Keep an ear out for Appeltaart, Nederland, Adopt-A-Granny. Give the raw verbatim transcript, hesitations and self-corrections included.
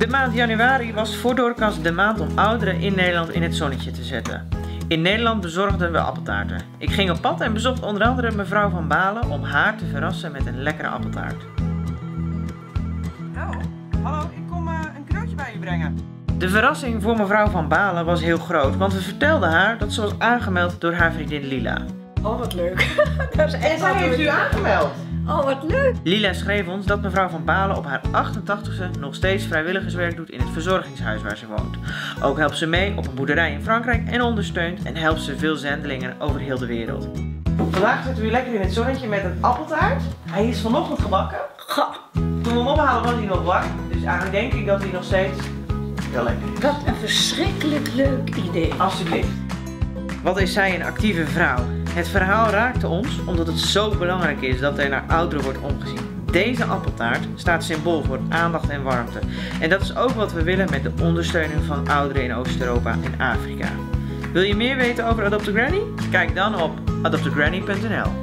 De maand januari was voor doorkast de maand om ouderen in Nederland in het zonnetje te zetten. In Nederland bezorgden we appeltaarten. Ik ging op pad en bezocht onder andere mevrouw Van Balen om haar te verrassen met een lekkere appeltaart. Nou, hallo, ik kom uh, een cadeautje bij u brengen. De verrassing voor mevrouw Van Balen was heel groot, want we vertelden haar dat ze was aangemeld door haar vriendin Lila. Oh, wat leuk. Dat is echt en zij heeft u aangemeld. Oh, wat leuk! Lila schreef ons dat mevrouw Van Balen op haar achtentachtigste nog steeds vrijwilligerswerk doet in het verzorgingshuis waar ze woont. Ook helpt ze mee op een boerderij in Frankrijk en ondersteunt en helpt ze veel zendelingen over heel de wereld. Vandaag zitten we lekker in het zonnetje met een appeltaart. Hij is vanochtend gebakken. Ga. Toen we hem ophalen was hij nog brak, dus eigenlijk denk ik dat hij nog steeds heel lekker is. Wat een verschrikkelijk leuk idee. Alsjeblieft. Wat is zij een actieve vrouw? Het verhaal raakte ons omdat het zo belangrijk is dat er naar ouderen wordt omgezien. Deze appeltaart staat symbool voor aandacht en warmte. En dat is ook wat we willen met de ondersteuning van ouderen in Oost-Europa en Afrika. Wil je meer weten over Adopt-A-Granny? Kijk dan op adopt a granny punt n l.